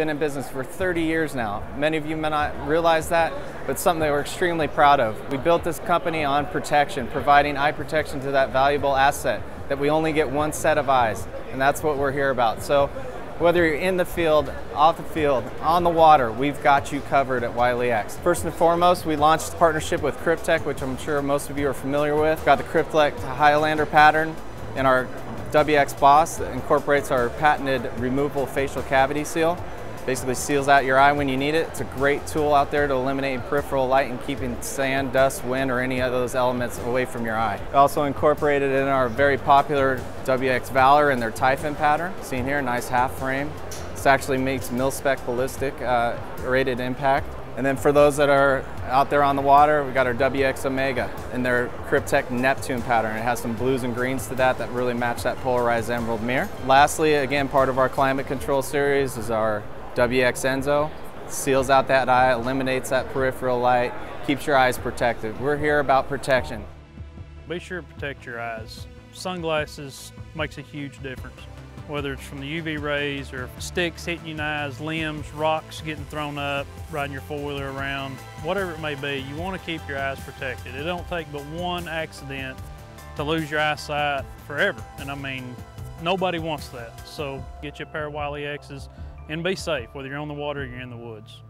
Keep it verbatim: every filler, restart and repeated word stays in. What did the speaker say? Been in business for thirty years now. Many of you may not realize that, but something that we're extremely proud of. We built this company on protection, providing eye protection to that valuable asset, that we only get one set of eyes, and that's what we're here about. So whether you're in the field, off the field, on the water, we've got you covered at Wiley X. First and foremost, we launched the partnership with Kryptek, which I'm sure most of you are familiar with. We've got the Kryptek Highlander pattern in our W X Boss that incorporates our patented removable facial cavity seal. Basically seals out your eye when you need it. It's a great tool out there to eliminate peripheral light and keeping sand, dust, wind, or any of those elements away from your eye. Also incorporated in our very popular W X Valor and their Typhoon pattern. Seen here, nice half frame. This actually makes mil spec ballistic uh, rated impact. And then for those that are out there on the water, we got our W X Omega in their Kryptek Neptune pattern. It has some blues and greens to that that really match that polarized emerald mirror. Lastly, again, part of our climate control series is our W X Enzo. Seals out that eye, eliminates that peripheral light, keeps your eyes protected. We're here about protection. Be sure to protect your eyes. Sunglasses makes a huge difference, whether it's from the U V rays or sticks hitting your eyes, limbs, rocks getting thrown up, riding your four-wheeler around, whatever it may be, you want to keep your eyes protected. It don't take but one accident to lose your eyesight forever, and I mean, nobody wants that. So get you a pair of Wiley X's and be safe, whether you're on the water or you're in the woods.